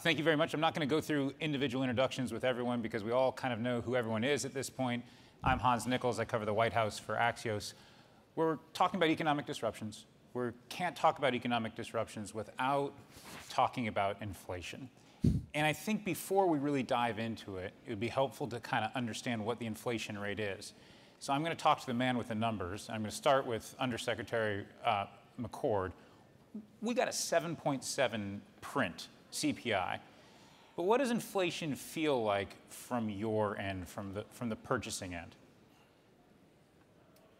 Thank you very much. I'm not going to go through individual introductions with everyone because we all kind of know who everyone is at this point. I'm Hans Nichols. I cover the White House for Axios. We're talking about economic disruptions. We can't talk about economic disruptions without talking about inflation. And I think before we really dive into it, it would be helpful to kind of understand what the inflation rate is. So I'm going to talk to the man with the numbers. I'm going to start with Undersecretary McCord. We got a 7.7 print. CPI. But what does inflation feel like from your end, from the purchasing end?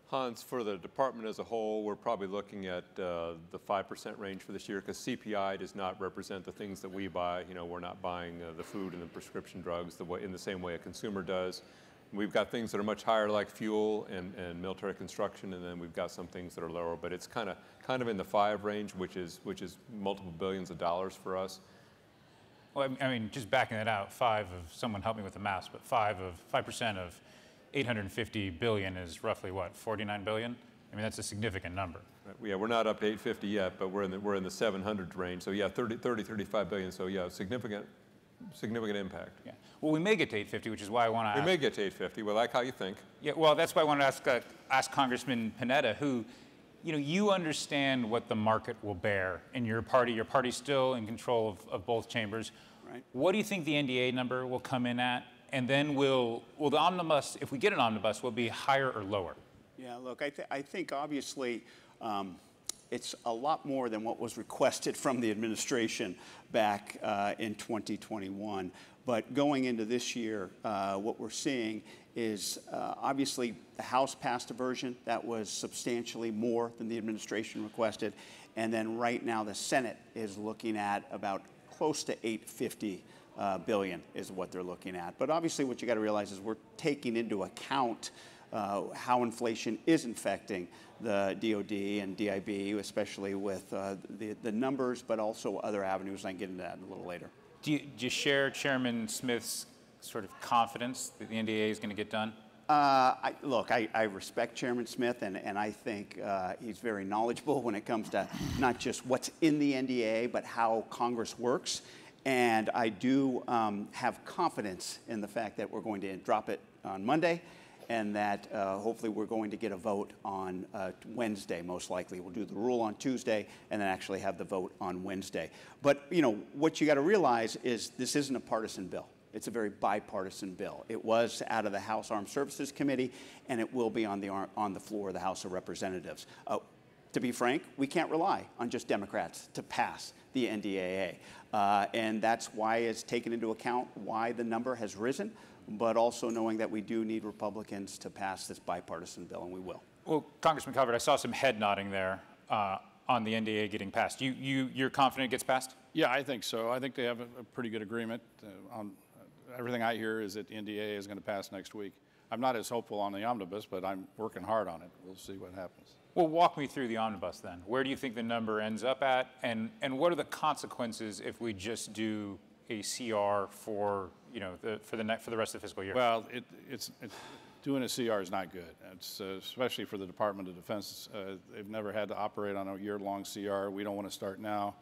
Hans, for the department as a whole, we're probably looking at the 5% range for this year because CPI does not represent the things that we buy. You know, we're not buying the food and the prescription drugs the way, in the same way a consumer does. We've got things that are much higher like fuel and military construction, and then we've got some things that are lower, but it's kind of in the 5 range, which is multiple billions of dollars for us. Well, I mean, just backing that out, 5 of, someone help me with the math, but 5% of $850 billion is roughly what, $49 billion? I mean, that's a significant number. Right. Yeah, we're not up to 850 yet, but we're in the 700 range. So yeah, 35 billion. So yeah, significant impact. Yeah. Well, we may get to 850, which is why I want to ask. We may get to 850. We like how you think. Yeah. Well, that's why I want to ask Congressman Panetta, who, you know, you understand what the market will bear in your party. Your party's still in control of both chambers. Right. What do you think the NDAA number will come in at? And then will the omnibus, if we get an omnibus, will it be higher or lower? Yeah. Look, I think obviously. It's a lot more than what was requested from the administration back in 2021. But going into this year, what we're seeing is obviously the House passed a version that was substantially more than the administration requested. And then right now the Senate is looking at about close to 850 billion is what they're looking at. But obviously what you got to realize is we're taking into account how inflation is affecting the DOD and DIB, especially with the numbers, but also other avenues, and I can get into that a little later. Do you share Chairman Smith's sort of confidence that the NDAA is going to get done? I respect Chairman Smith, and I think he's very knowledgeable when it comes to not just what's in the NDAA, but how Congress works. And I do have confidence in the fact that we're going to drop it on Monday, and that hopefully we're going to get a vote on Wednesday, most likely. We'll do the rule on Tuesday and then actually have the vote on Wednesday. But, you know, what you got to realize is this isn't a partisan bill. It's a very bipartisan bill. It was out of the House Armed Services Committee, and it will be on the floor of the House of Representatives. To be frank, we can't rely on just Democrats to pass the NDAA. And that's why it's taken into account why the number has risen, but also knowing that we do need Republicans to pass this bipartisan bill, and we will. Well, Congressman Calvert, I saw some head nodding there on the NDAA getting passed. You're confident it gets passed? Yeah, I think so. I think they have a pretty good agreement. Everything I hear is that the NDAA is going to pass next week. I'm not as hopeful on the omnibus, but I'm working hard on it. We'll see what happens. Well, walk me through the omnibus then. Where do you think the number ends up at, and what are the consequences if we just do a CR for, you know, for the rest of the fiscal year? Well, it's doing a CR is not good. It's especially for the Department of Defense. They've never had to operate on a year-long CR. We don't want to start now.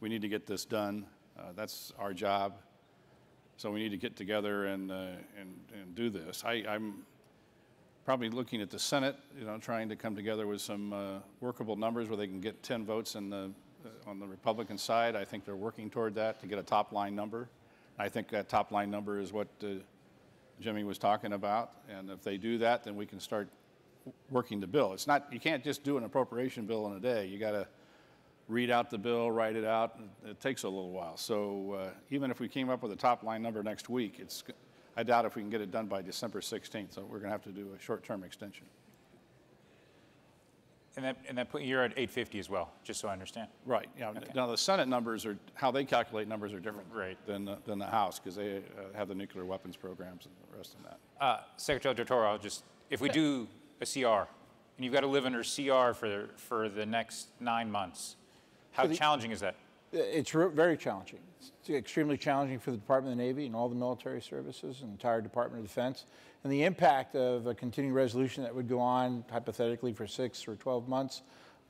We need to get this done. That's our job. So we need to get together and do this. I'm probably looking at the Senate, you know, trying to come together with some workable numbers where they can get 10 votes in the. On the Republican side, I think they're working toward that to get a top-line number. I think that top-line number is what Jimmy was talking about, and if they do that, then we can start working the bill. It's not, you can't just do an appropriation bill in a day. You got to read out the bill, write it out. It takes a little while. So even if we came up with a top-line number next week, I doubt if we can get it done by December 16th. So we're going to have to do a short-term extension. And that put, you're at 850 as well, just so I understand. Right. Yeah. Okay. Now the Senate numbers are how they calculate numbers are different, right, than the House because they have the nuclear weapons programs and the rest of that. Secretary Del Toro, if we do a CR, and you've got to live under CR for the next 9 months, how challenging is that? It's very challenging. It's extremely challenging for the Department of the Navy and all the military services and the entire Department of Defense. And the impact of a continuing resolution that would go on, hypothetically, for 6 or 12 months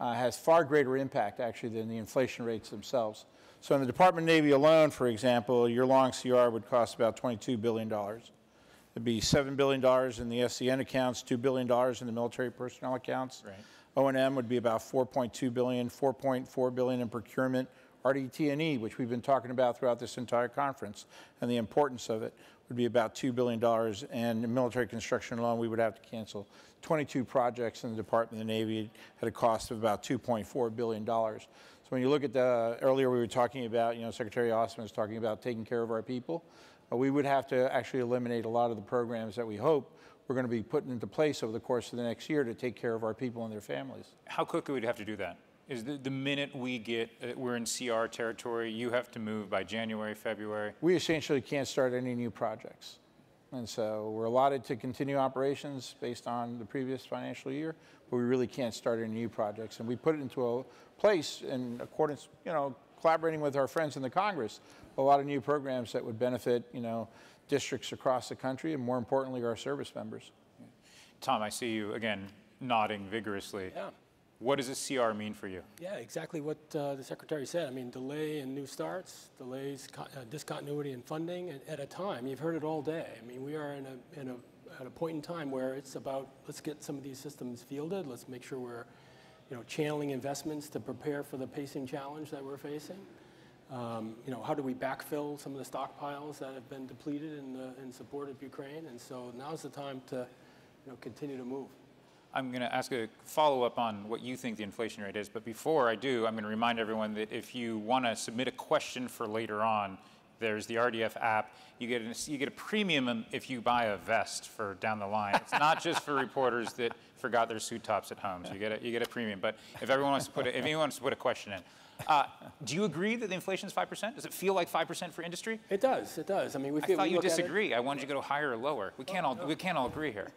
has far greater impact, actually, than the inflation rates themselves. So in the Department of Navy alone, for example, your long CR would cost about $22 billion. It'd be $7 billion in the SCN accounts, $2 billion in the military personnel accounts. Right. O&M would be about $4.2 billion, $4.4 billion in procurement, RDT&E, which we've been talking about throughout this entire conference, and the importance of it, would be about $2 billion. And in military construction alone, we would have to cancel 22 projects in the Department of the Navy at a cost of about $2.4 billion. So when you look at the, earlier we were talking about, you know, Secretary Austin was talking about taking care of our people. We would have to actually eliminate a lot of the programs that we hope we're going to be putting into place over the course of the next year to take care of our people and their families. How quickly would you have to do that? Is the minute we get, we're in CR territory, you have to move by January, February? We essentially can't start any new projects. And so we're allotted to continue operations based on the previous financial year, but we really can't start any new projects. And we put it into a place in accordance, you know, collaborating with our friends in the Congress, a lot of new programs that would benefit, you know, districts across the country and, more importantly, our service members. Tom, I see you, again, nodding vigorously. Yeah. What does a CR mean for you? Yeah, exactly what the Secretary said. I mean, delay in new starts, delays, discontinuity in funding at a time. You've heard it all day. I mean, we are at a point in time where it's about, let's get some of these systems fielded. Let's make sure we're, you know, channeling investments to prepare for the pacing challenge that we're facing. You know, how do we backfill some of the stockpiles that have been depleted in support of Ukraine? And so now's the time to, you know, continue to move. I'm going to ask a follow-up on what you think the inflation rate is, but before I do, I'm going to remind everyone that if you want to submit a question for later on, there's the RDF app. You get a premium if you buy a vest for down the line. It's not just for reporters that forgot their suit tops at home. So you get a premium. But if everyone wants to put a, if anyone wants to put a question in, do you agree that the inflation is 5%? Does it feel like 5% for industry? It does. It does. I mean, we feel. I thought you disagree. I wanted you to go higher or lower. We can't all agree here.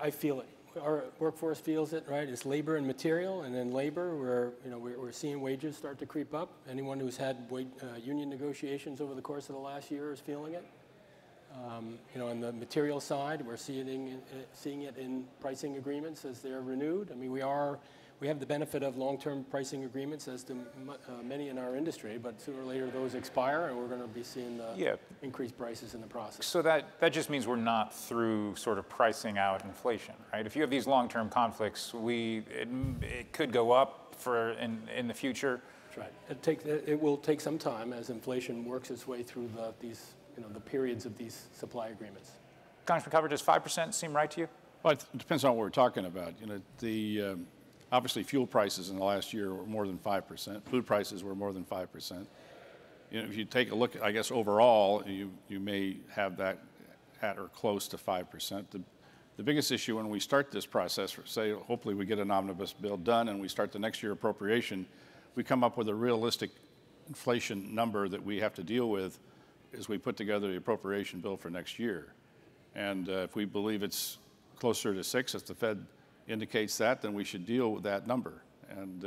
I feel it. Our workforce feels it, right? It's labor and material, and then labor, we're seeing wages start to creep up. Anyone who's had union negotiations over the course of the last year is feeling it. You know, on the material side, we're seeing it in pricing agreements as they're renewed. I mean, we have the benefit of long-term pricing agreements, as do many in our industry, but sooner or later those expire, and we're going to be seeing the increased prices in the process. So that just means we're not through sort of pricing out inflation, right? If you have these long-term conflicts, it could go up for in the future. That's right. It will take some time as inflation works its way through the periods of these supply agreements. Congressman Calvert, does 5% seem right to you? Well, it depends on what we're talking about. You know, obviously, fuel prices in the last year were more than 5%. Food prices were more than 5%. You know, if you take a look, I guess overall, you may have that at or close to 5%. The biggest issue when we start this process, say hopefully we get an omnibus bill done and we start the next year appropriation, we come up with a realistic inflation number that we have to deal with as we put together the appropriation bill for next year. And if we believe it's closer to 6, if the Fed indicates that, then we should deal with that number and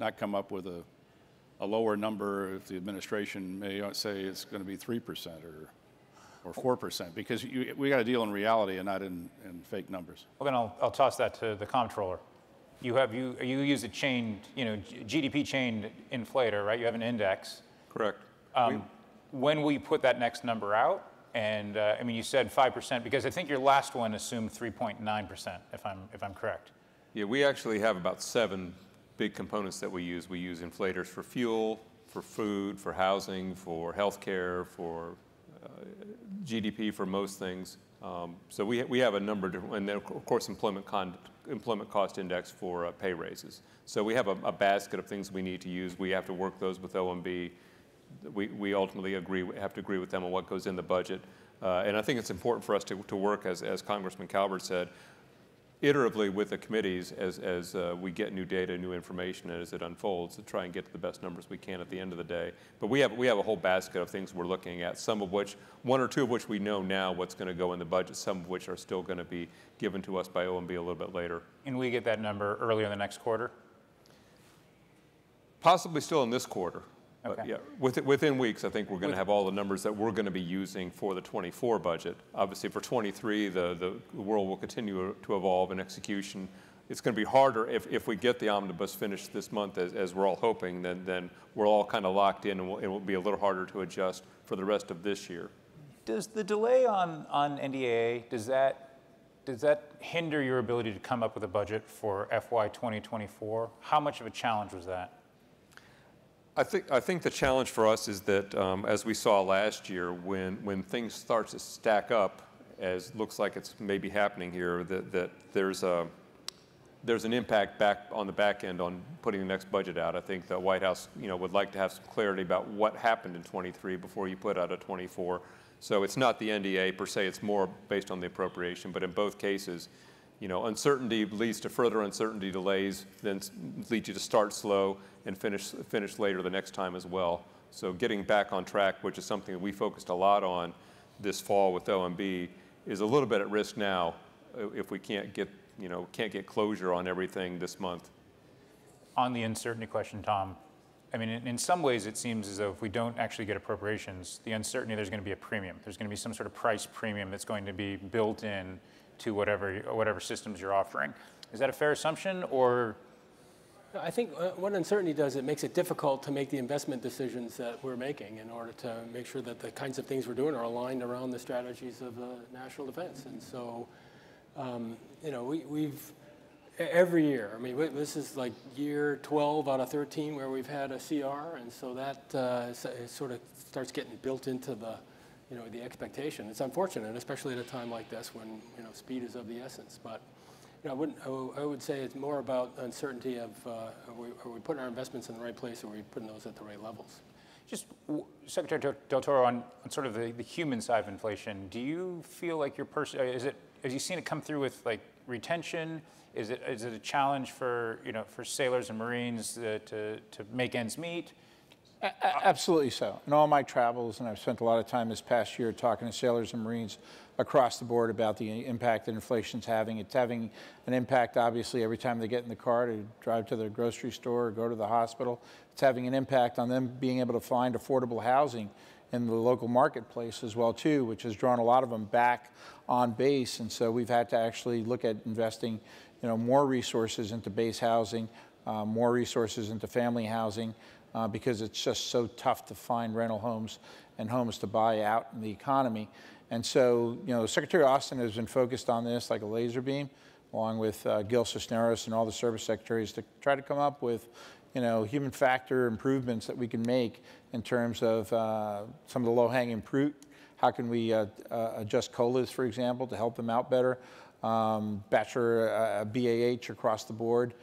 not come up with a lower number if the administration may say it's going to be 3% or 4%, because we got to deal in reality and not in fake numbers. Well, then I'll toss that to the comptroller. You use a chained, you know, GDP chained inflator, right? You have an index. Correct. When we put that next number out. And I mean, you said 5%, because I think your last one assumed 3.9%, if I'm correct. Yeah, we actually have about 7 big components that we use. We use inflators for fuel, for food, for housing, for healthcare, for GDP, for most things. So we have a number, and then of course employment cost index for pay raises. So we have a basket of things we need to use. We have to work those with OMB. We ultimately have to agree with them on what goes in the budget. And I think it's important for us to work, as Congressman Calvert said, iteratively with the committees as we get new data, new information, and as it unfolds, to try and get to the best numbers we can at the end of the day. But we have a whole basket of things we're looking at, some of which, 1 or 2 of which we know now what's going to go in the budget, some of which are still going to be given to us by OMB a little bit later. And we get that number early in the next quarter? Possibly still in this quarter. Okay. But yeah, within weeks, I think we're going to have all the numbers that we're going to be using for the 24 budget. Obviously, for 23, the world will continue to evolve in execution. it's going to be harder if we get the omnibus finished this month, as we're all hoping, then we're all kind of locked in, and it will be a little harder to adjust for the rest of this year. Does the delay on NDAA, does that hinder your ability to come up with a budget for FY 2024? How much of a challenge was that? I think the challenge for us is that, as we saw last year, when things start to stack up, as looks like it's maybe happening here, that there's an impact back on the back end on putting the next budget out. I think the White House, would like to have some clarity about what happened in 23 before you put out a 24. So it's not the NDA per se, it's more based on the appropriation. But in both cases, uncertainty leads to further uncertainty, delays, then lead you to start slow and finish later the next time as well. So getting back on track, which is something that we focused a lot on this fall with OMB, is a little bit at risk now if we can't get closure on everything this month. On the uncertainty question, Tom, I mean, in some ways it seems as though if we don't actually get appropriations, the uncertainty, there's going to be a premium. There's going to be some sort of price premium that's going to be built in to whatever systems you're offering. Is that a fair assumption, or? I think what uncertainty does, it makes it difficult to make the investment decisions that we're making in order to make sure that the kinds of things we're doing are aligned around the strategies of national defense. And so, we've every year, I mean, this is like year 12 out of 13 where we've had a CR, and so that sort of starts getting built into the, the expectation. It's unfortunate, especially at a time like this when, speed is of the essence. But, I would say it's more about uncertainty of are we putting our investments in the right place, or are we putting those at the right levels? Just Secretary Del Toro, on sort of the human side of inflation, do you feel like your person, have you seen it come through with like retention? Is it a challenge for for sailors and Marines to make ends meet? Absolutely so. In all my travels, and I've spent a lot of time this past year talking to sailors and Marines across the board about the impact that inflation's having. It's having an impact, obviously, every time they get in the car to drive to the grocery store or go to the hospital. It's having an impact on them being able to find affordable housing in the local marketplace as well, too, which has drawn a lot of them back on base. And so we've had to actually look at investing, more resources into base housing, more resources into family housing, because it's just so tough to find rental homes and homes to buy out in the economy. And so, Secretary Austin has been focused on this like a laser beam, along with Gil Cisneros and all the service secretaries, to try to come up with, human factor improvements that we can make in terms of some of the low-hanging fruit. How can we adjust COLAs, for example, to help them out better? BAH across the board.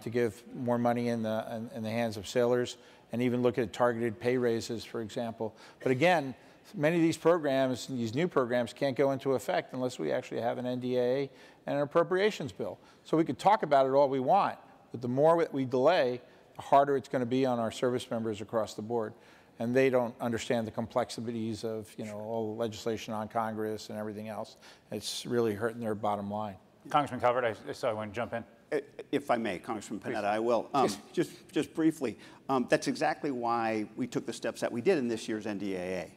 To give more money in the hands of sailors, and even look at targeted pay raises, for example. But again, many of these programs, these new programs, can't go into effect unless we actually have an NDAA and an appropriations bill. So we could talk about it all we want, but the more we delay, the harder it's going to be on our service members across the board. And they don't understand the complexities of all the legislation on Congress and everything else. It's really hurting their bottom line. Congressman Calvert, I saw you want to jump in. If I may, Congressman Panetta, I will. Just briefly, that's exactly why we took the steps that we did in this year's NDAA.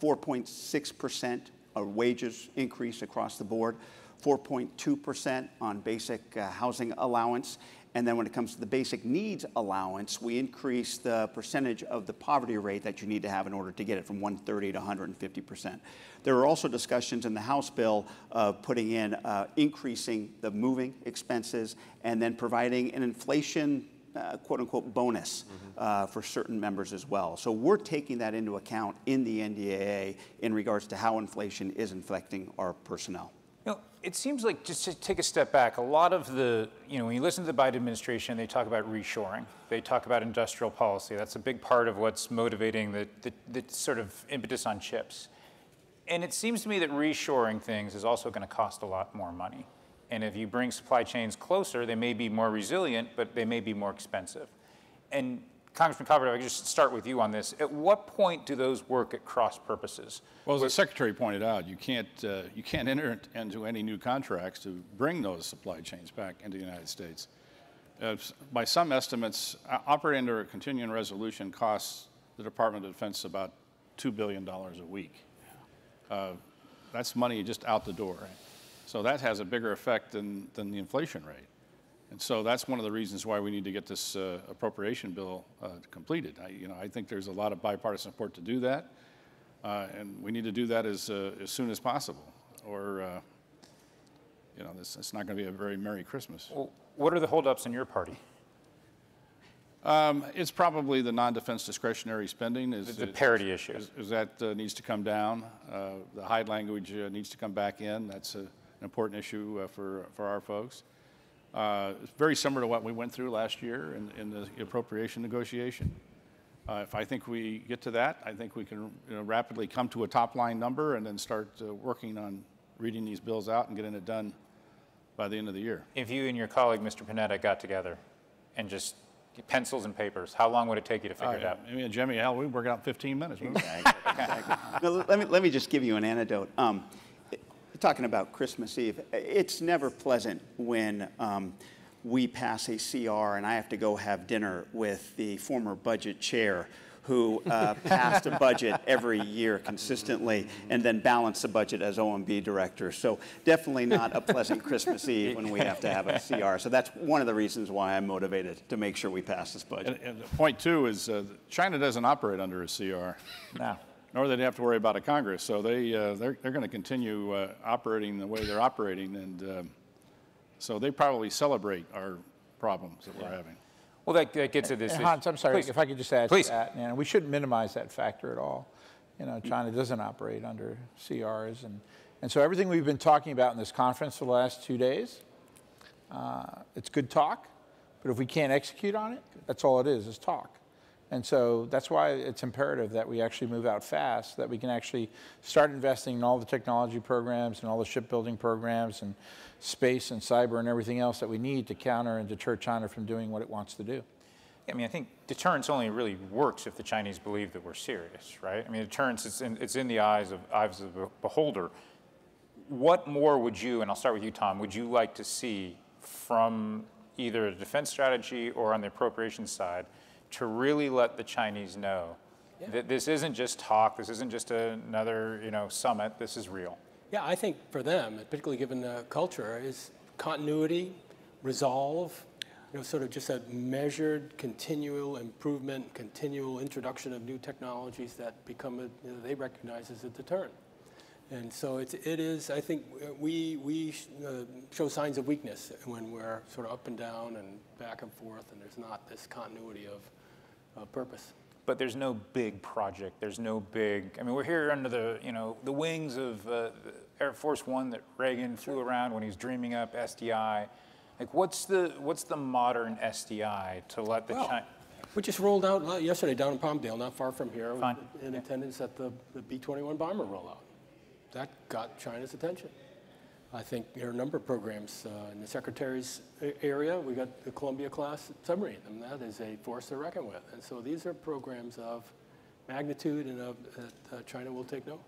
4.6% of wages increase across the board, 4.2% on basic housing allowance, and then when it comes to the basic needs allowance, we increased the percentage of the poverty rate that you need to have in order to get it from 130 to 150%. There are also discussions in the House bill of putting in increasing the moving expenses and then providing an inflation quote-unquote bonus for certain members as well. So we're taking that into account in the NDAA in regards to how inflation is affecting our personnel. It seems like, just to take a step back, a lot of the, when you listen to the Biden administration, they talk about reshoring. They talk about industrial policy. That's a big part of what's motivating the sort of impetus on chips. And it seems to me that reshoring things is also going to cost a lot more money. And if you bring supply chains closer, they may be more resilient, but they may be more expensive. And Congressman Calvert, if I could just start with you on this. At what point do those work at cross purposes? Well, as the Secretary pointed out, you can't enter into any new contracts to bring those supply chains back into the United States. By some estimates, operating under a continuing resolution costs the Department of Defense about $2 billion a week. That's money just out the door. So that has a bigger effect than the inflation rate. And so that's one of the reasons why we need to get this appropriation bill completed. I think there's a lot of bipartisan support to do that, and we need to do that as soon as possible, or it's not going to be a very Merry Christmas. Well, what are the holdups in your party? It's probably the non-defense discretionary spending. The parity issue is that needs to come down. The hide language needs to come back in. That's an important issue for our folks. It's very similar to what we went through last year in the appropriation negotiation. If I think we get to that, I think we can rapidly come to a top-line number and then start working on reading these bills out and getting it done by the end of the year. If you and your colleague, Mr. Panetta, got together and just pencils and papers, how long would it take you to figure it out? I mean, Jimmy, hell, we work out 15 minutes. Exactly. Exactly. No, let me just give you an anecdote. Talking about Christmas Eve, it's never pleasant when we pass a CR and I have to go have dinner with the former budget chair who passed a budget every year consistently and then balanced the budget as OMB director. So definitely not a pleasant Christmas Eve when we have to have a CR. So that's one of the reasons why I'm motivated to make sure we pass this budget. And point two is China doesn't operate under a CR. No. Nor they'd have to worry about a Congress. So they're going to continue operating the way they're operating. And so they probably celebrate our problems that we're having. Well, that gets to this. And Hans, I'm sorry, please. If I could just add to that. We shouldn't minimize that factor at all. China doesn't operate under CRs. And so everything we've been talking about in this conference for the last 2 days, it's good talk. But if we can't execute on it, that's all it is talk. And so that's why it's imperative that we actually move out fast, that we can actually start investing in all the technology programs and all the shipbuilding programs and space and cyber and everything else that we need to counter and deter China from doing what it wants to do. I mean, I think deterrence only really works if the Chinese believe that we're serious, right? I mean, deterrence, it's in the eyes of the beholder. What more would you, and I'll start with you, Tom, would you like to see from either a defense strategy or on the appropriations side to really let the Chinese know that this isn't just talk, this isn't just another summit, this is real? Yeah, I think for them, particularly given the culture, is continuity, resolve, sort of just a measured, continual improvement, continual introduction of new technologies that become, they recognize as a deterrent. And so it is, I think, we show signs of weakness when we're sort of up and down and back and forth, and there's not this continuity of purpose. But there's no big project. There's no big, I mean, we're here under the, the wings of Air Force One that Reagan flew around when he was dreaming up SDI. Like, what's the modern SDI to let the China? We just rolled out yesterday down in Palmdale, not far from here, in attendance at the B-21 bomber rollout. That got China's attention. I think there are a number of programs in the Secretary's area. We got the Columbia-class submarine, and that is a force to reckon with. And so these are programs of magnitude and that China will take note.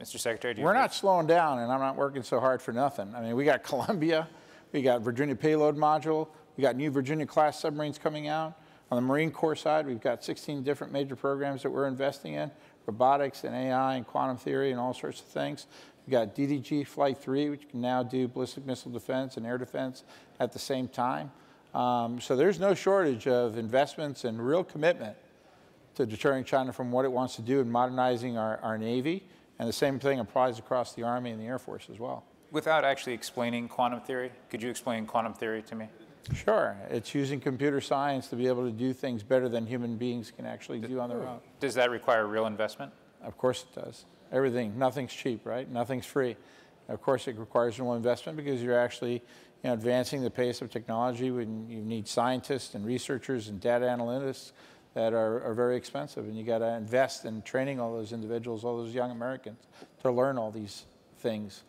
Mr. Secretary, do you agree? We're not slowing down, and I'm not working so hard for nothing. I mean, we got Columbia, we got Virginia payload module, we got new Virginia-class submarines coming out. On the Marine Corps side, we've got 16 different major programs that we're investing in. Robotics and AI and quantum theory and all sorts of things. We've got DDG Flight 3, which can now do ballistic missile defense and air defense at the same time. So there's no shortage of investments and real commitment to deterring China from what it wants to do and modernizing our Navy. And the same thing applies across the Army and the Air Force as well. Without actually explaining quantum theory, could you explain quantum theory to me? Sure. It's using computer science to be able to do things better than human beings can actually do on their own. Does that require real investment? Of course it does. Everything. Nothing's cheap, right? Nothing's free. Of course it requires real investment because you're actually advancing the pace of technology when you need scientists and researchers and data analysts that are very expensive. And you got to invest in training all those individuals, all those young Americans to learn all these things.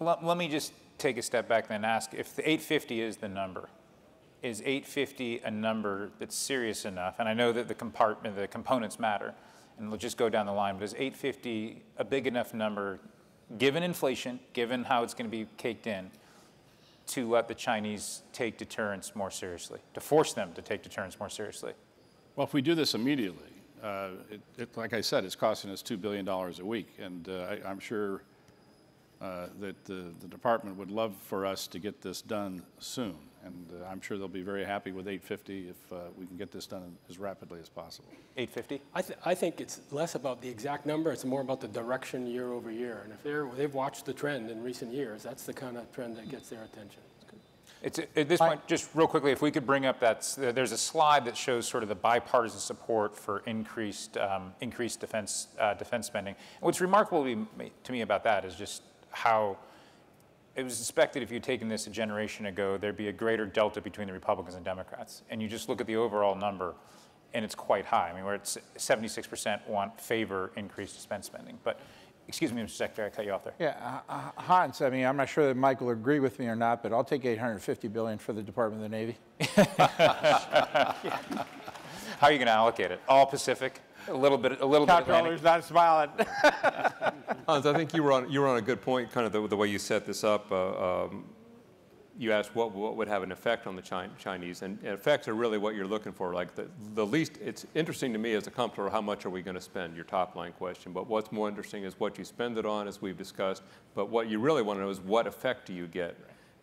Let me just take a step back then and ask if the 850 is the number. Is 850 a number that's serious enough? And I know that the components matter, and we'll just go down the line, but is 850 a big enough number, given inflation, given how it's going to be caked in, to let the Chinese take deterrence more seriously, to force them to take deterrence more seriously? Well, if we do this immediately, like I said, it's costing us $2 billion a week, and I'm sure that the department would love for us to get this done soon. and I'm sure they'll be very happy with 850 if we can get this done as rapidly as possible. 850? I think it's less about the exact number. It's more about the direction year over year. And if they've watched the trend in recent years, that's the kind of trend that gets their attention. It's, at this point, just real quickly, if we could bring up that, there's a slide that shows sort of the bipartisan support for increased defense spending. And what's remarkable to me about that is just how it was expected if you'd taken this a generation ago, there'd be a greater delta between the Republicans and Democrats. And you just look at the overall number, and it's quite high. I mean, we're at 76% favor increased defense spending. But excuse me, Mr. Secretary, I cut you off there. Yeah, Hans, I mean, I'm not sure that Mike will agree with me or not, but I'll take $850 billion for the Department of the Navy. How are you going to allocate it? All Pacific, a little bit. Comptroller's not smiling. Hans, I think you were on a good point, kind of the way you set this up. You asked what would have an effect on the Chinese, and effects are really what you're looking for. Like the least, it's interesting to me as a comptroller, how much are we going to spend, your top line question, but what's more interesting is what you spend it on, as we've discussed, but what you really want to know is what effect do you get.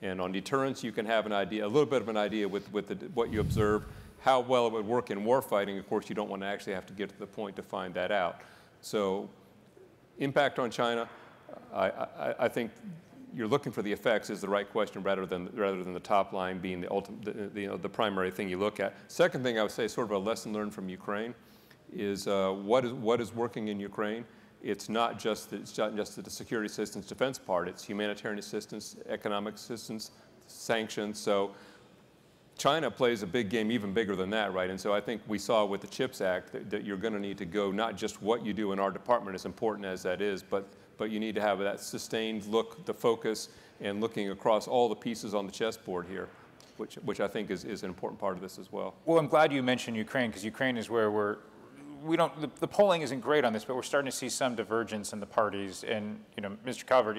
And on deterrence, you can have an idea, a little bit of an idea with what you observe, how well it would work in warfighting. Of course, you don't want to actually have to get to the point to find that out. So impact on China, I think you're looking for the effects is the right question rather than the top line being the ultimate, the primary thing you look at. Second thing I would say, sort of a lesson learned from Ukraine, is what is working in Ukraine. It's not just the security assistance defense part. It's humanitarian assistance, economic assistance, sanctions. So China plays a big game, even bigger than that, right? And so I think we saw with the CHIPS Act that you're going to need to go not just what you do in our department, as important as that is, but you need to have that sustained look, the focus, and looking across all the pieces on the chessboard here, which I think is an important part of this as well. Well, I'm glad you mentioned Ukraine, because Ukraine is where the polling isn't great on this, but we're starting to see some divergence in the parties. And Mr. Calvert,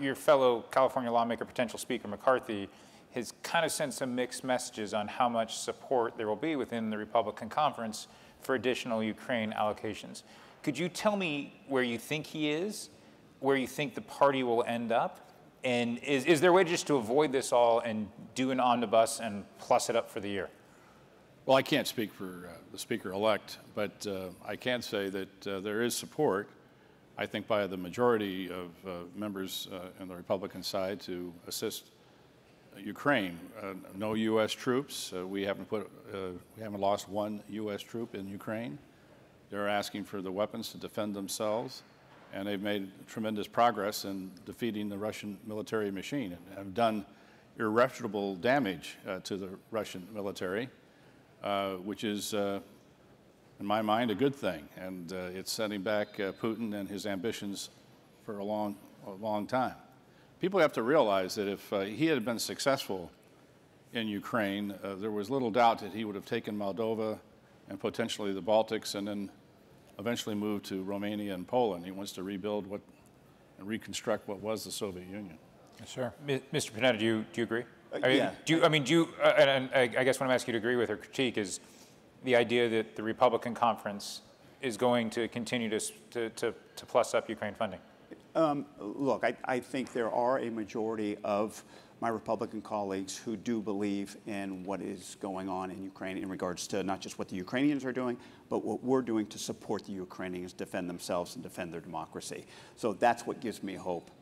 your fellow California lawmaker, potential Speaker McCarthy, has kind of sent some mixed messages on how much support there will be within the Republican conference for additional Ukraine allocations. Could you tell me where you think he is, where you think the party will end up? And is there a way just to avoid this all and do an omnibus and plus it up for the year? Well, I can't speak for the Speaker-elect, but I can say that there is support, I think, by the majority of members on the Republican side to assist Ukraine. No U.S. troops. We haven't lost one U.S. troop in Ukraine. They're asking for the weapons to defend themselves, and they've made tremendous progress in defeating the Russian military machine and have done irreparable damage to the Russian military, which is, in my mind, a good thing. And it's setting back Putin and his ambitions for a long time. People have to realize that if he had been successful in Ukraine, there was little doubt that he would have taken Moldova and potentially the Baltics, and then eventually moved to Romania and Poland. He wants to rebuild and reconstruct what was the Soviet Union. Yes, sir. Mr. Panetta, do you agree? Yeah. I guess what I'm asking you to agree with or critique is the idea that the Republican conference is going to continue to plus up Ukraine funding. Look, I think there are a majority of my Republican colleagues who do believe in what is going on in Ukraine in regards to not just what the Ukrainians are doing, but what we're doing to support the Ukrainians, defend themselves and defend their democracy. So that's what gives me hope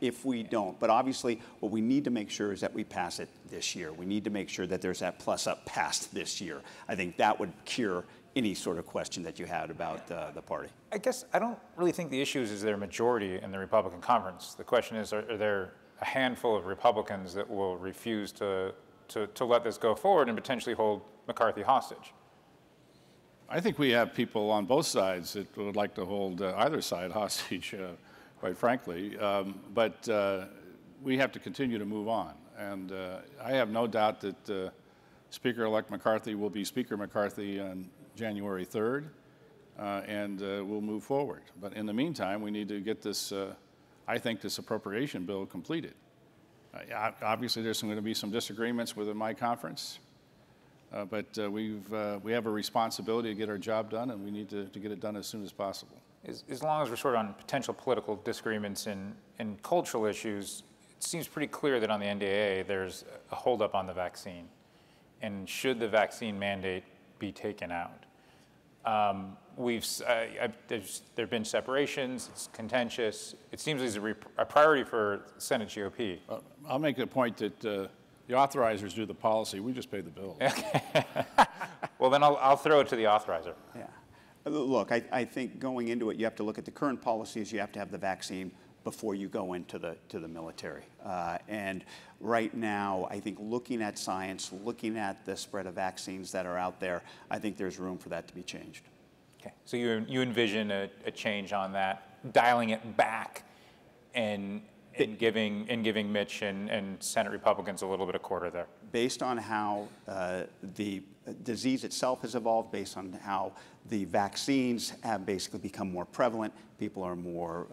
if we don't. But obviously, what we need to make sure is that we pass it this year. We need to make sure that there's that plus up passed this year. I think that would cure any sort of question that you had about the party. I guess I don't really think the issue is there a majority in the Republican conference. The question is, are there a handful of Republicans that will refuse to let this go forward and potentially hold McCarthy hostage? I think we have people on both sides that would like to hold either side hostage, quite frankly. But we have to continue to move on. And I have no doubt that Speaker-elect McCarthy will be Speaker McCarthy on January 3rd, and we'll move forward. But in the meantime, we need to get this I think this appropriation bill completed. Obviously, there's going to be some disagreements within my conference, but we have a responsibility to get our job done, and we need to get it done as soon as possible. As long as we're sort of on potential political disagreements and cultural issues, seems pretty clear that on the NDAA, there's a holdup on the vaccine. And should the vaccine mandate be taken out? There have been separations, it's contentious. It seems like it's a priority for Senate GOP. I'll make the point that the authorizers do the policy. We just pay the bill. Well, then I'll throw it to the authorizer. Yeah. Look, I think going into it, you have to look at the current policies. You have to have the vaccine before you go into the military. And right now, I think looking at science, looking at the spread of vaccines that are out there, I think there's room for that to be changed. Okay, so you envision a change on that, dialing it back and giving Mitch and Senate Republicans a little bit of quarter there. Based on how the disease itself has evolved, based on how the vaccines have basically become more prevalent, people are more,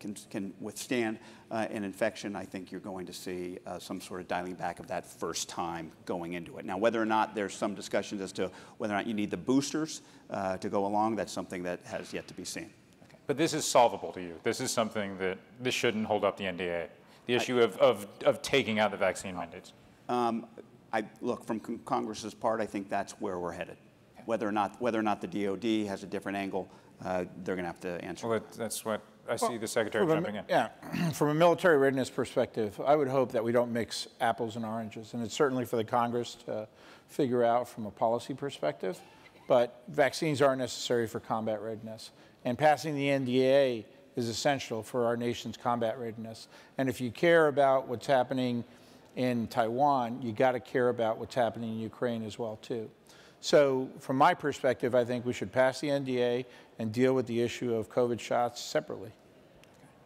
can withstand an infection, I think you're going to see some sort of dialing back of that first time going into it. Now, whether or not there's some discussions as to whether or not you need the boosters to go along, that's something that has yet to be seen. But this is solvable to you. This is something that this shouldn't hold up the NDAA. The issue of taking out the vaccine mandates. Look, from Congress's part, I think that's where we're headed. Whether or not the DOD has a different angle, they're going to have to answer. Well, that's what I see the Secretary jumping in. Yeah, from a military readiness perspective, I would hope that we don't mix apples and oranges, and it's certainly for the Congress to figure out from a policy perspective. But vaccines are necessary for combat readiness. And passing the NDAA is essential for our nation's combat readiness. And if you care about what's happening in Taiwan, you got to care about what's happening in Ukraine as well, too. So from my perspective, I think we should pass the NDAA and deal with the issue of COVID shots separately.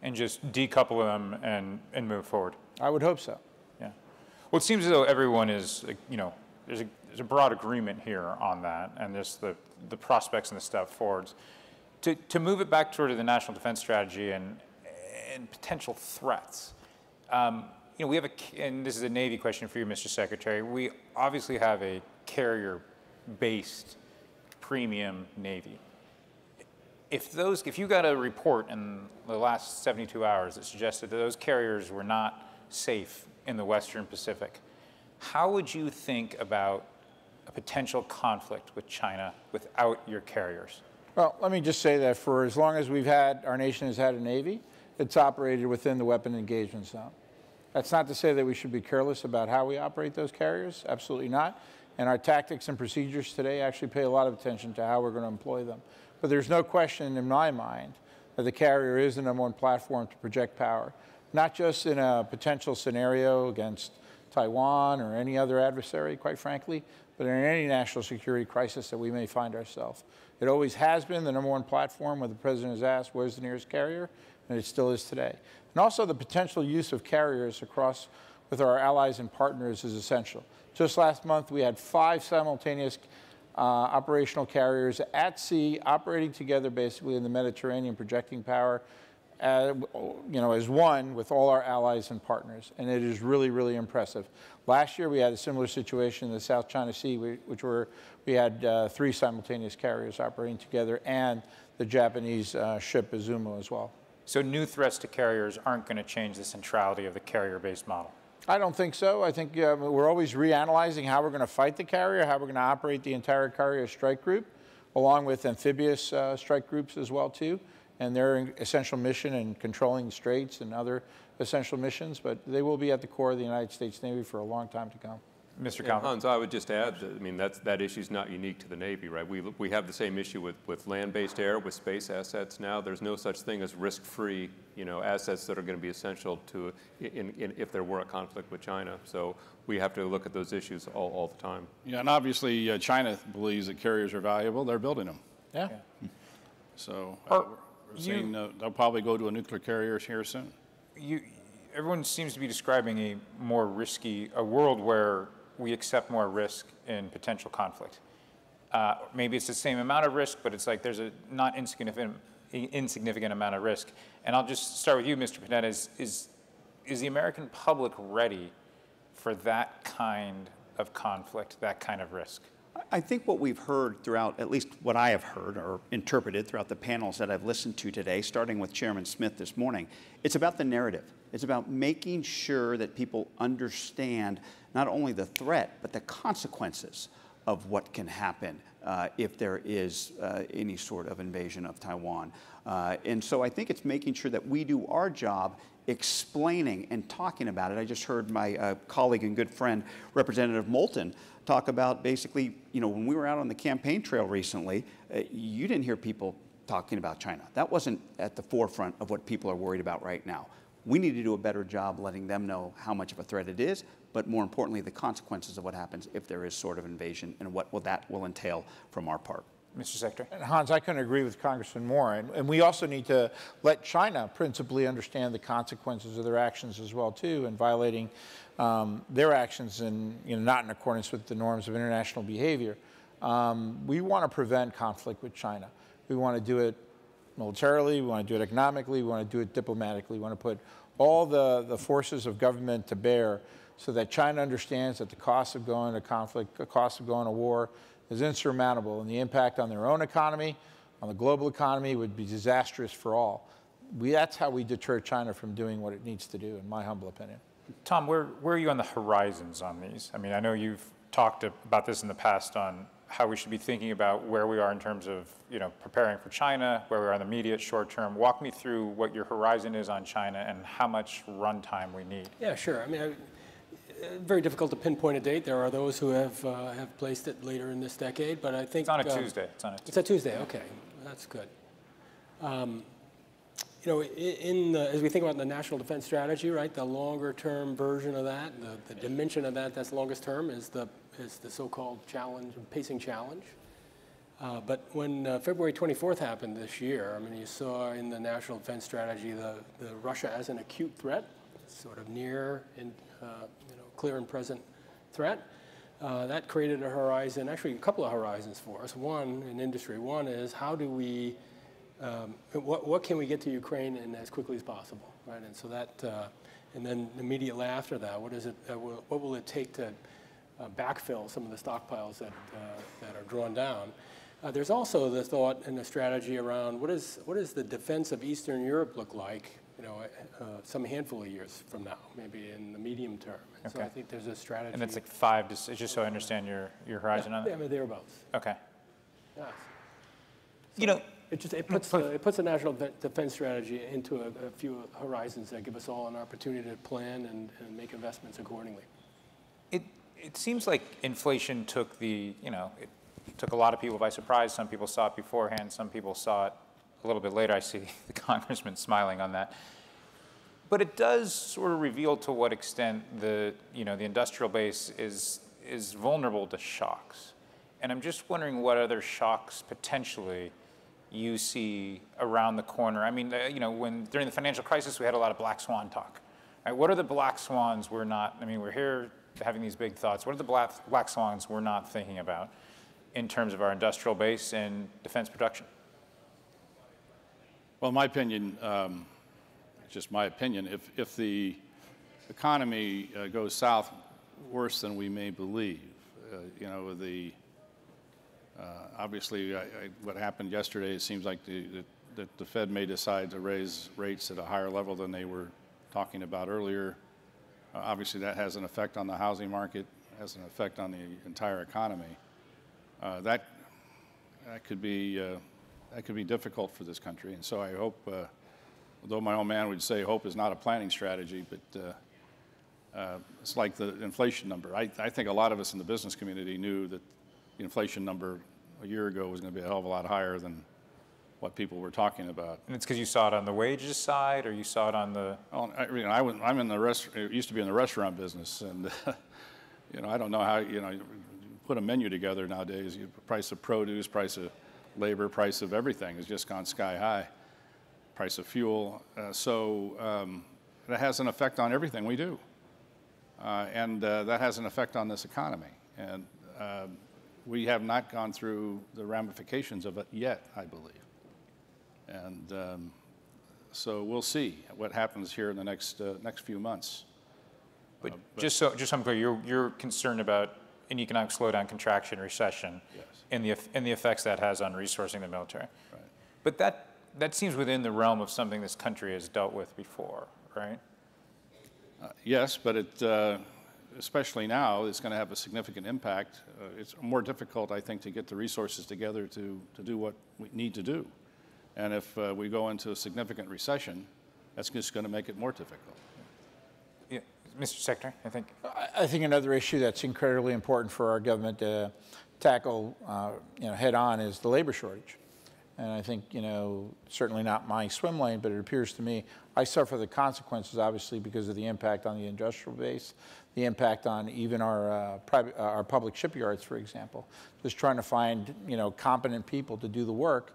And just decouple them and move forward. I would hope so. Yeah. Well, it seems as though everyone is, you know, there's a broad agreement here on that, and just the prospects and the step forwards. To move it back toward the national defense strategy and potential threats, you know, we have a, and this is a Navy question for you, Mr. Secretary. We obviously have a carrier-based premium Navy. If you got a report in the last 72 hours that suggested that those carriers were not safe in the Western Pacific, how would you think about a potential conflict with China without your carriers? Well, let me just say that for as long as we've had, our nation has had a Navy, it's operated within the weapon engagement zone. That's not to say that we should be careless about how we operate those carriers, absolutely not. And our tactics and procedures today actually pay a lot of attention to how we're going to employ them. But there's no question in my mind that the carrier is the #1 platform to project power, not just in a potential scenario against Taiwan or any other adversary, quite frankly, but in any national security crisis that we may find ourselves. It always has been the #1 platform where the president is asked, where's the nearest carrier? And it still is today. And also the potential use of carriers across with our allies and partners is essential. Just last month, we had 5 simultaneous operational carriers at sea operating together basically in the Mediterranean, projecting power you know, as one with all our allies and partners. And it is really, really impressive. Last year, we had a similar situation in the South China Sea, we had 3 simultaneous carriers operating together and the Japanese ship Izumo as well. So new threats to carriers aren't going to change the centrality of the carrier-based model? I don't think so. I think we're always reanalyzing how we're going to fight the carrier, how we're going to operate the entire carrier strike group, along with amphibious strike groups as well, too. And their essential mission in controlling straits and other essential missions, but they will be at the core of the United States Navy for a long time to come. Mr. Calvert. Hans, I would just add that, I mean, that issue's not unique to the Navy, right? We have the same issue with land-based air, with space assets now. There's no such thing as risk-free, you know, assets that are going to be essential to, if there were a conflict with China. So we have to look at those issues all the time. Yeah, and obviously China believes that carriers are valuable. They're building them. Yeah. So... saying they'll probably go to a nuclear carrier here soon. Everyone seems to be describing a more risky, a world where we accept more risk in potential conflict. Maybe it's the same amount of risk, but it's like there's a not insignificant amount of risk. And I'll just start with you, Mr. Panetta. Is the American public ready for that kind of conflict, that kind of risk? I think what we've heard throughout, at least what I have heard or interpreted throughout the panels that I've listened to today, starting with Chairman Smith this morning, it's about the narrative. It's about making sure that people understand not only the threat, but the consequences of what can happen if there is any sort of invasion of Taiwan. And so I think it's making sure that we do our job explaining and talking about it. I just heard my colleague and good friend, Representative Moulton, talk about basically, you know, when we were out on the campaign trail recently, you didn't hear people talking about China. That wasn't at the forefront of what people are worried about right now. We need to do a better job letting them know how much of a threat it is, but more importantly, the consequences of what happens if there is sort of invasion and what will that will entail from our part. Mr. Secretary. And Hans, I couldn't agree with Congressman Moore. And we also need to let China principally understand the consequences of their actions as well, too, and violating their actions and not in accordance with the norms of international behavior. We want to prevent conflict with China. We want to do it militarily, we want to do it economically, we want to do it diplomatically. We want to put all the forces of government to bear so that China understands that the cost of going to conflict, the cost of going to war is insurmountable, and the impact on their own economy, on the global economy, would be disastrous for all. That's how we deter China from doing what it needs to do, in my humble opinion. Tom, where are you on the horizons on these? I mean, I know you've talked about this in the past on how we should be thinking about where we are in terms of preparing for China, where we are in the immediate short term. Walk me through what your horizon is on China and how much runtime we need. Yeah, sure. I mean, very difficult to pinpoint a date. There are those who have placed it later in this decade, but I think it's on a Tuesday. It's on a Tuesday. It's a Tuesday. Okay, that's good. As we think about the national defense strategy, right? The longer-term version of that, the dimension of that that's longest term is the so-called challenge, pacing challenge. But when February 24th happened this year, I mean, you saw in the national defense strategy the Russia as an acute threat, sort of near and clear and present threat. That created a horizon, actually a couple of horizons for us. One in industry. One is how do we, what can we get to Ukraine in as quickly as possible, right? And so that, and then immediately after that, what is it? What will it take to backfill some of the stockpiles that are drawn down? There's also the thought and the strategy around what is the defense of Eastern Europe look like? Some handful of years from now, maybe in the medium term. And so I think there's a strategy. And that's like five to, just so I understand your horizon on it? I mean, thereabouts. Okay. Yeah. So it puts the national defense strategy into a few horizons that give us all an opportunity to plan and make investments accordingly. It seems like inflation took the, it took a lot of people by surprise. Some people saw it beforehand, some people saw it a little bit later. I see the congressman smiling on that. But it does sort of reveal to what extent the industrial base is vulnerable to shocks. And I'm just wondering what other shocks potentially you see around the corner. I mean, during the financial crisis, we had a lot of black swan talk. Right? What are the black swans we're not, I mean, we're here having these big thoughts. What are the black swans we're not thinking about in terms of our industrial base and defense production? Well, in my opinion, just my opinion, if the economy goes south worse than we may believe, obviously what happened yesterday, it seems like the Fed may decide to raise rates at a higher level than they were talking about earlier. Obviously, that has an effect on the housing market, has an effect on the entire economy. That could be difficult for this country, and so I hope, although my old man would say hope is not a planning strategy, but it's like the inflation number. I think a lot of us in the business community knew that the inflation number a year ago was going to be a hell of a lot higher than what people were talking about. And it's because you saw it on the wages side, or you saw it on the... Oh, I'm in the used to be in the restaurant business, and I don't know how you put a menu together nowadays. You price of produce, price of labor, price of everything has just gone sky high, price of fuel. That has an effect on everything we do. That has an effect on this economy. And we have not gone through the ramifications of it yet, I believe. And so we'll see what happens here in the next few months. But just so I'm clear, you're concerned about an economic slowdown, contraction, recession, yes, and the effects that has on resourcing the military. Right. But that seems within the realm of something this country has dealt with before, right? Yes, but it, especially now, it's going to have a significant impact. It's more difficult, I think, to get the resources together to do what we need to do. And if we go into a significant recession, that's just going to make it more difficult. Yeah. Mr. Secretary, I think. I think another issue that's incredibly important for our government to tackle head on is the labor shortage. And I think, certainly not my swim lane, but it appears to me, I suffer the consequences, obviously, because of the impact on the industrial base, the impact on even our public shipyards, for example, just trying to find, competent people to do the work.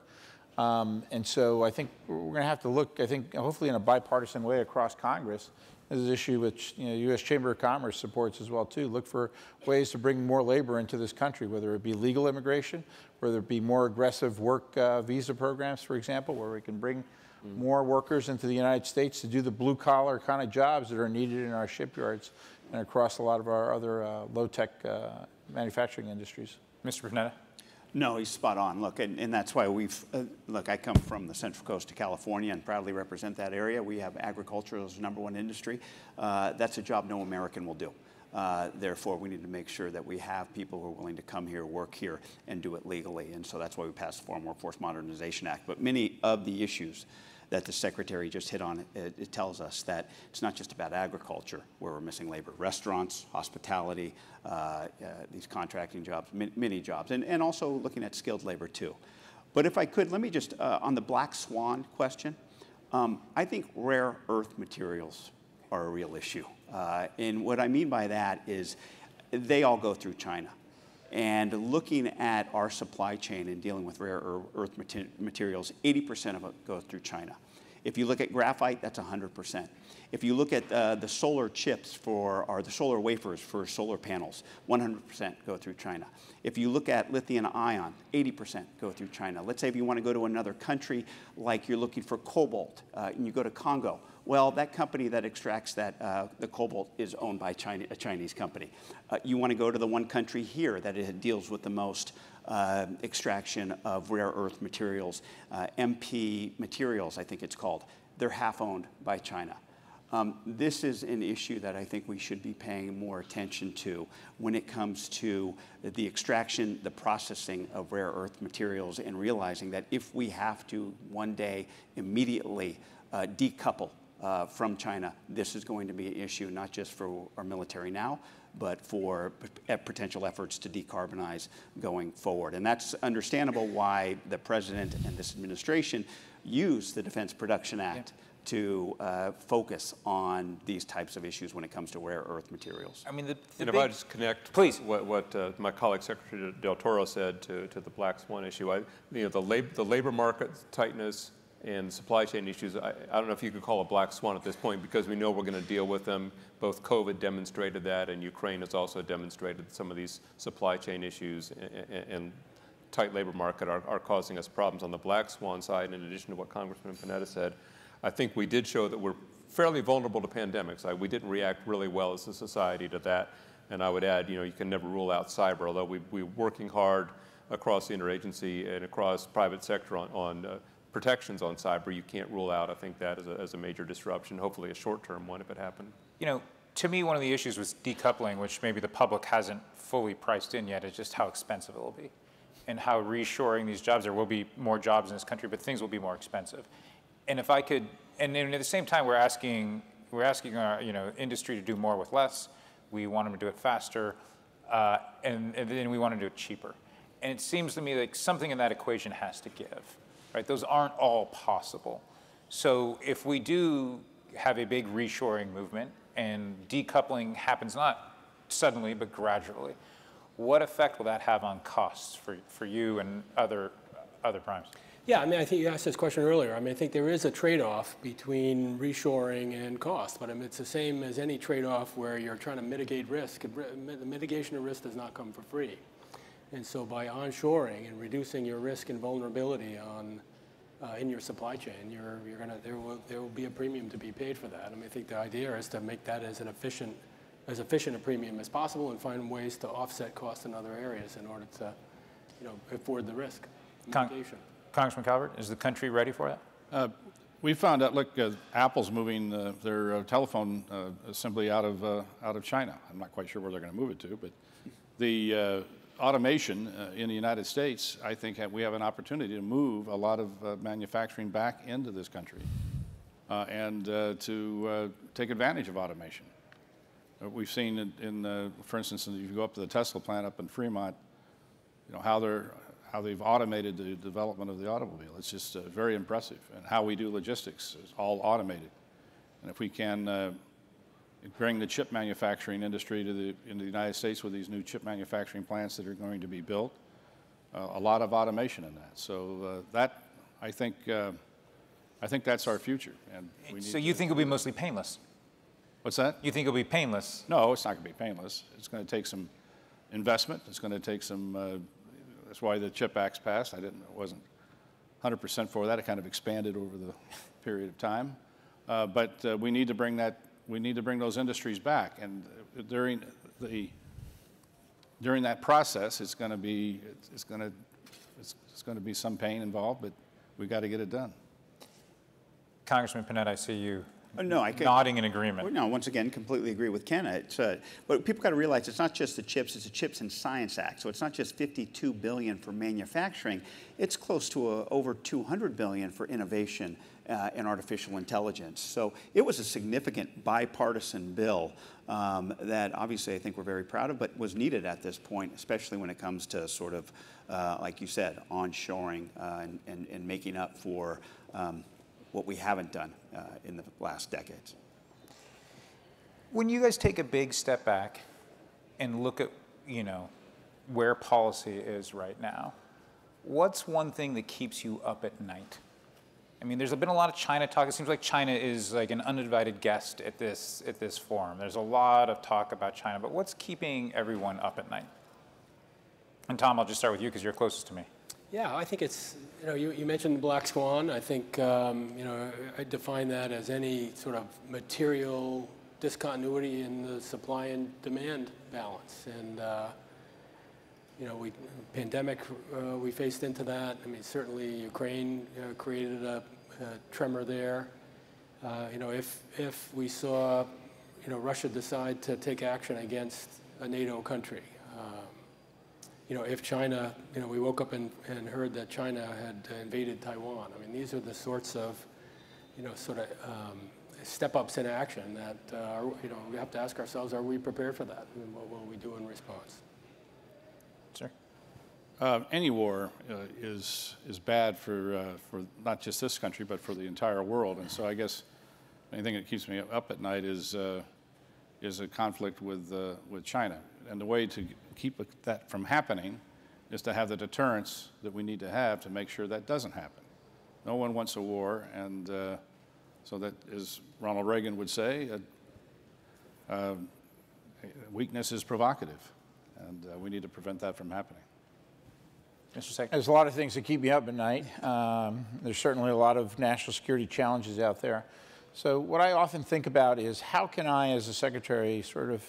And so I think we're going to have to look, I think, hopefully in a bipartisan way across Congress. This is an issue which U.S. Chamber of Commerce supports as well, too. Look for ways to bring more labor into this country, whether it be legal immigration, whether it be more aggressive work visa programs, for example, where we can bring more workers into the United States to do the blue-collar kind of jobs that are needed in our shipyards and across a lot of our other low-tech manufacturing industries. Mr. Panetta? No, he's spot on. Look, and that's why we've, look, I come from the Central Coast of California and proudly represent that area. We have agriculture as the #1 industry. That's a job no American will do. Therefore, we need to make sure that we have people who are willing to come here, work here, and do it legally. And so that's why we passed the Foreign Workforce Modernization Act. But many of the issues that the Secretary just hit on, it tells us that it's not just about agriculture where we're missing labor. Restaurants, hospitality, these contracting jobs, many jobs, and also looking at skilled labor too. But if I could, let me just, on the black swan question, I think rare earth materials are a real issue. And what I mean by that is they all go through China. And looking at our supply chain and dealing with rare earth materials, 80% of it goes through China. If you look at graphite, that's 100%. If you look at the solar chips or the solar wafers for solar panels, 100% go through China. If you look at lithium ion, 80% go through China. Let's say if you want to go to another country, like you're looking for cobalt, and you go to Congo. Well, that company that extracts that, the cobalt is owned by a Chinese company. You want to go to the one country here that it deals with the most extraction of rare earth materials, MP Materials, I think it's called. They're half owned by China. This is an issue that I think we should be paying more attention to when it comes to the extraction, the processing of rare earth materials, and realizing that if we have to one day immediately decouple from China, this is going to be an issue not just for our military now, but for potential efforts to decarbonize going forward. And that's understandable why the President and this administration used the Defense Production Act to focus on these types of issues when it comes to rare earth materials. I mean, and if I just connect what my colleague Secretary Del Toro said to the black swan issue, the labor market tightness and supply chain issues, I don't know if you could call a black swan at this point, because we know we're going to deal with them. Both COVID demonstrated that, and Ukraine has also demonstrated some of these supply chain issues and tight labor market are causing us problems. On the black swan side, in addition to what Congressman Panetta said, I think we did show that we're fairly vulnerable to pandemics. We didn't react really well as a society to that. And I would add, you can never rule out cyber, although we're working hard across the interagency and across private sector on protections on cyber. You can't rule out, I think, that as a major disruption, hopefully a short-term one if it happened. To me, one of the issues was decoupling, which maybe the public hasn't fully priced in yet, is just how expensive it will be and how reshoring these jobs. There will be more jobs in this country, but things will be more expensive. And if I could, and at the same time, we're asking our industry to do more with less. We want them to do it faster, and then we want to do it cheaper. And it seems to me like something in that equation has to give, right? Those aren't all possible. So if we do have a big reshoring movement and decoupling happens not suddenly but gradually, what effect will that have on costs for you and other primes? Yeah, I mean, I think you asked this question earlier. I mean, I think there is a trade-off between reshoring and cost, but I mean, it's the same as any trade-off where you're trying to mitigate risk. The mitigation of risk does not come for free. And so by onshoring and reducing your risk and vulnerability in your supply chain, there will be a premium to be paid for that. I mean, I think the idea is to make that as an efficient a premium as possible and find ways to offset costs in other areas in order to, afford the risk mitigation. Congressman Calvert, is the country ready for that? We found out. Look, Apple's moving their telephone assembly out of China. I'm not quite sure where they're going to move it to, but the automation in the United States, I think we have an opportunity to move a lot of manufacturing back into this country and to take advantage of automation. We've seen, for instance, if you go up to the Tesla plant up in Fremont, you know how they've automated the development of the automobile. It's just very impressive. And how we do logistics is all automated. And if we can bring the chip manufacturing industry to into the United States with these new chip manufacturing plants that are going to be built, a lot of automation in that. So that, I think that's our future. And we need you think it'll be mostly painless? What's that? You think it'll be painless? No, it's not going to be painless. It's going to take some investment. It's going to take some, that's why the CHIPS Act's passed. I wasn't 100% for that. It kind of expanded over the period of time. But we need to bring that, we need to bring those industries back. And during the, during that process, it's going to be, it's going to be some pain involved, but we've got to get it done. Congressman Panetta, I see you. No, I nodding in agreement. Well, no, once again, completely agree with Ken. It's, but people got to realize it's not just the CHIPS; it's the CHIPS and Science Act. So it's not just $52 billion for manufacturing; it's close to over $200 billion for innovation and artificial intelligence. So it was a significant bipartisan bill that, obviously, I think we're very proud of, but was needed at this point, especially when it comes to sort of, like you said, onshoring and making up for. What we haven't done in the last decades. When you guys take a big step back and look at, you know, where policy is right now, what's one thing that keeps you up at night? I mean, there's been a lot of China talk. It seems like China is like an uninvited guest at this forum. There's a lot of talk about China, but what's keeping everyone up at night? And Tom, I'll just start with you because you're closest to me. Yeah, I think it's, you know, you mentioned the black swan. I think, you know, I define that as any sort of material discontinuity in the supply and demand balance. And, you know, pandemic, we faced into that. I mean, certainly Ukraine created a tremor there. You know, if we saw, you know, Russia decide to take action against a NATO country, you know, if China, you know, we woke up and heard that China had invaded Taiwan. I mean, these are the sorts of, you know, sort of step-ups in action that, you know, we have to ask ourselves, are we prepared for that? And what will we do in response? Sir? Any war is bad for not just this country, but for the entire world. And so I guess anything that keeps me up at night is a conflict with China. And the way to keep that from happening is to have the deterrence that we need to have to make sure that doesn't happen. No one wants a war, and so that, as Ronald Reagan would say, weakness is provocative, and we need to prevent that from happening. Mr. Secretary. There's a lot of things that keep me up at night. There's certainly a lot of national security challenges out there. So what I often think about is how can I, as a secretary, sort of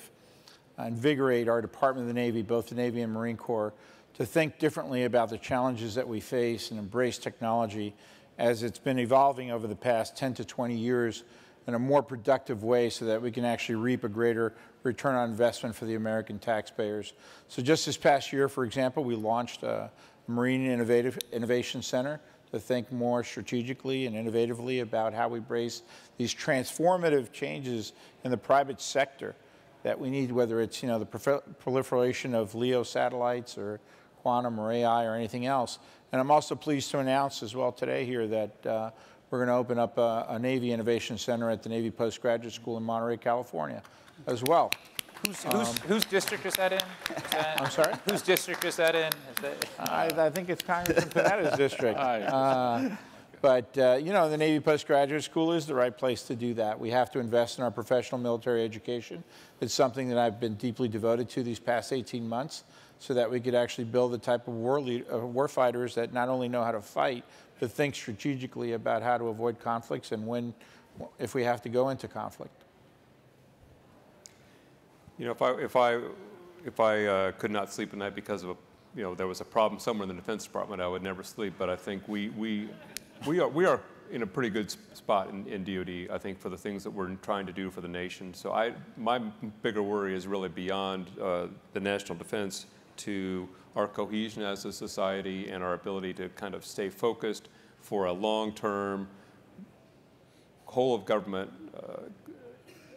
invigorate our Department of the Navy, both the Navy and Marine Corps, to think differently about the challenges that we face and embrace technology as it's been evolving over the past 10 to 20 years in a more productive way so that we can actually reap a greater return on investment for the American taxpayers. So just this past year, for example, we launched a Marine Innovation Center to think more strategically and innovatively about how we embrace these transformative changes in the private sector that we need, whether it's, you know, the proliferation of LEO satellites or quantum or AI or anything else. And I'm also pleased to announce as well today here that we're going to open up a Navy Innovation Center at the Navy Postgraduate School in Monterey, California as well. Whose district is that in? I'm sorry? Whose district is that in? I think it's Congressman Panetta's district. You know, the Navy Postgraduate School is the right place to do that. We have to invest in our professional military education. It's something that I've been deeply devoted to these past 18 months so that we could actually build the type of war fighters that not only know how to fight, but think strategically about how to avoid conflicts and when, if we have to go into conflict. You know, if I could not sleep at night because of a, you know, there was a problem somewhere in the Defense Department, I would never sleep. But I think we are in a pretty good spot in DOD, I think, for the things that we're trying to do for the nation. So my bigger worry is really beyond the national defense to our cohesion as a society and our ability to kind of stay focused for a long-term whole of government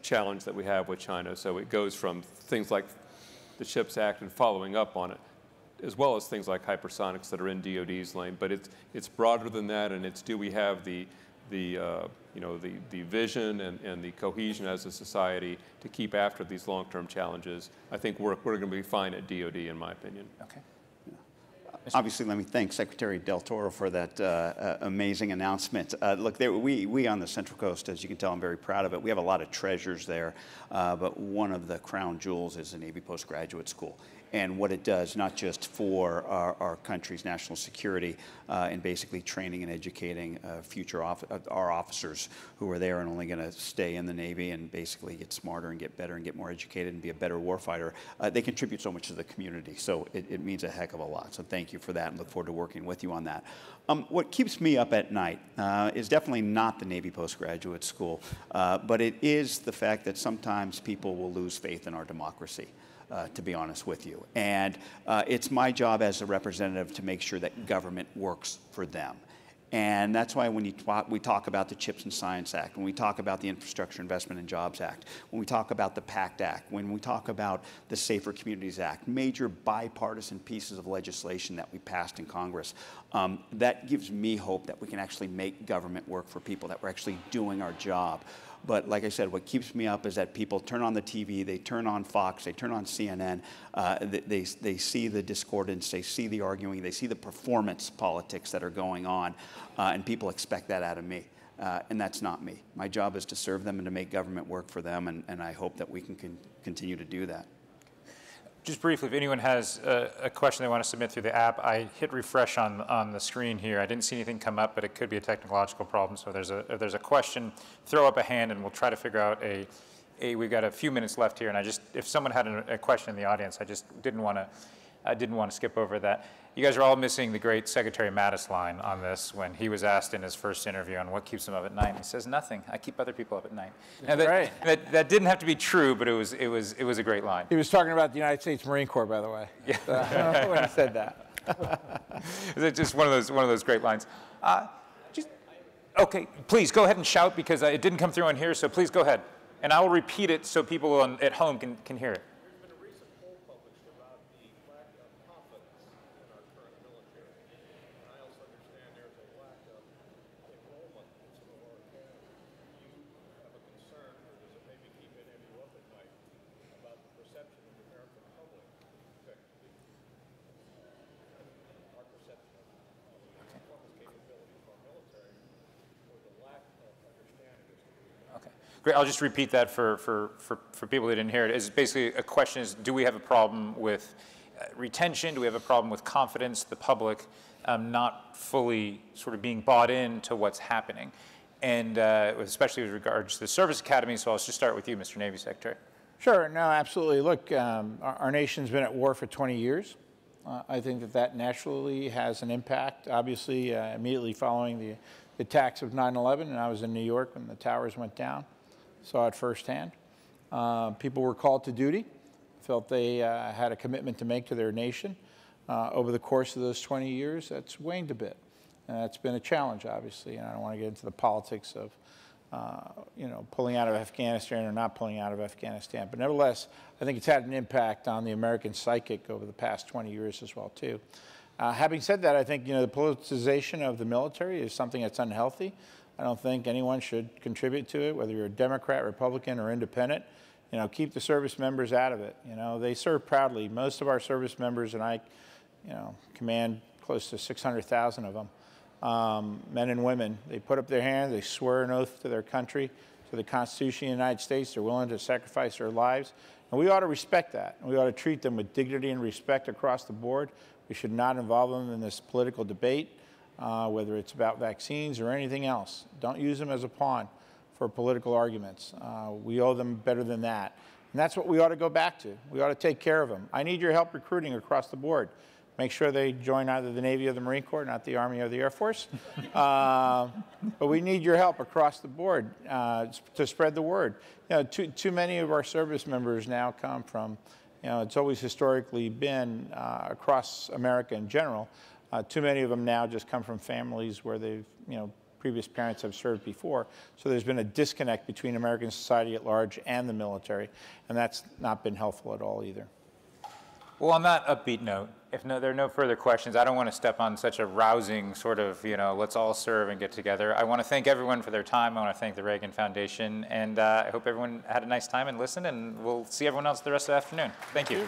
challenge that we have with China. So it goes from things like the CHIPS Act and following up on it, as well as things like hypersonics that are in DOD's lane, but it's broader than that, and it's do we have the vision and the cohesion as a society to keep after these long-term challenges. I think we're going to be fine at DOD, in my opinion. Okay. Obviously, let me thank Secretary Del Toro for that amazing announcement. Look, we on the Central Coast, as you can tell, I'm very proud of it. We have a lot of treasures there, but one of the crown jewels is the Navy Postgraduate School and what it does, not just for our country's national security and basically training and educating our officers who are there and only going to stay in the Navy and basically get smarter and get better and get more educated and be a better warfighter. They contribute so much to the community, so it means a heck of a lot. So thank you for that and look forward to working with you on that. What keeps me up at night is definitely not the Navy Postgraduate School, but it is the fact that sometimes people will lose faith in our democracy. To be honest with you. And it's my job as a representative to make sure that government works for them. And that's why when we talk about the CHIPS and Science Act, when we talk about the Infrastructure Investment and Jobs Act, when we talk about the PACT Act, when we talk about the Safer Communities Act, major bipartisan pieces of legislation that we passed in Congress, that gives me hope that we can actually make government work for people, that we're actually doing our job. But like I said, what keeps me up is that people turn on the TV, they turn on Fox, they turn on CNN, they see the discordance, they see the arguing, they see the performance politics that are going on, and people expect that out of me. And that's not me. My job is to serve them and to make government work for them, and I hope that we can continue to do that. Just briefly, if anyone has a question they want to submit through the app, I hit refresh on the screen here. I didn't see anything come up, but it could be a technological problem. So if there's a question, throw up a hand, and we'll try to figure out we've got a few minutes left here, and if someone had a question in the audience, I didn't want to skip over that. You guys are all missing the great Secretary Mattis line on this when he was asked in his first interview on what keeps him up at night. He says, nothing. I keep other people up at night. Now, that didn't have to be true, but it was a great line. He was talking about the United States Marine Corps, by the way. Yeah. So, I don't know when he said that. It's just one of those great lines. Okay, please go ahead and shout because it didn't come through on here, so please go ahead. And I will repeat it so people at home can hear it. Great. I'll just repeat that for people who didn't hear it. It's basically a question is, do we have a problem with retention? Do we have a problem with confidence, the public not fully sort of being bought into what's happening? And especially with regards to the service academy. So I'll just start with you, Mr. Navy Secretary. Sure. No, absolutely. Look, our nation's been at war for 20 years. I think that naturally has an impact. Obviously, immediately following the attacks of 9/11, and I was in New York when the towers went down. Saw it firsthand. People were called to duty, felt they had a commitment to make to their nation. Over the course of those 20 years, that's waned a bit. And that's been a challenge, obviously. And I don't want to get into the politics of, pulling out of Afghanistan or not pulling out of Afghanistan. But nevertheless, I think it's had an impact on the American psychic over the past 20 years as well, too. Having said that, I think, the politicization of the military is something that's unhealthy. I don't think anyone should contribute to it, whether you're a Democrat, Republican, or independent. Keep the service members out of it. They serve proudly. Most of our service members, and I, command close to 600,000 of them, men and women. They put up their hand. They swear an oath to their country, to the Constitution of the United States. They're willing to sacrifice their lives. And we ought to respect that. And we ought to treat them with dignity and respect across the board. We should not involve them in this political debate. Whether it's about vaccines or anything else. Don't use them as a pawn for political arguments. We owe them better than that. And that's what we ought to go back to. We ought to take care of them. I need your help recruiting across the board. Make sure they join either the Navy or the Marine Corps, not the Army or the Air Force. But we need your help across the board to spread the word. You know, too many of our service members now come from, you know, it's always historically been across America in general. Too many of them now just come from families where they've, you know, previous parents have served before. So there's been a disconnect between American society at large and the military, and that's not been helpful at all either. Well, on that upbeat note, if there are no further questions, I don't want to step on such a rousing sort of, you know, let's all serve and get together. I want to thank everyone for their time. I want to thank the Reagan Foundation. And I hope everyone had a nice time and listened. And we'll see everyone else the rest of the afternoon. Thank you.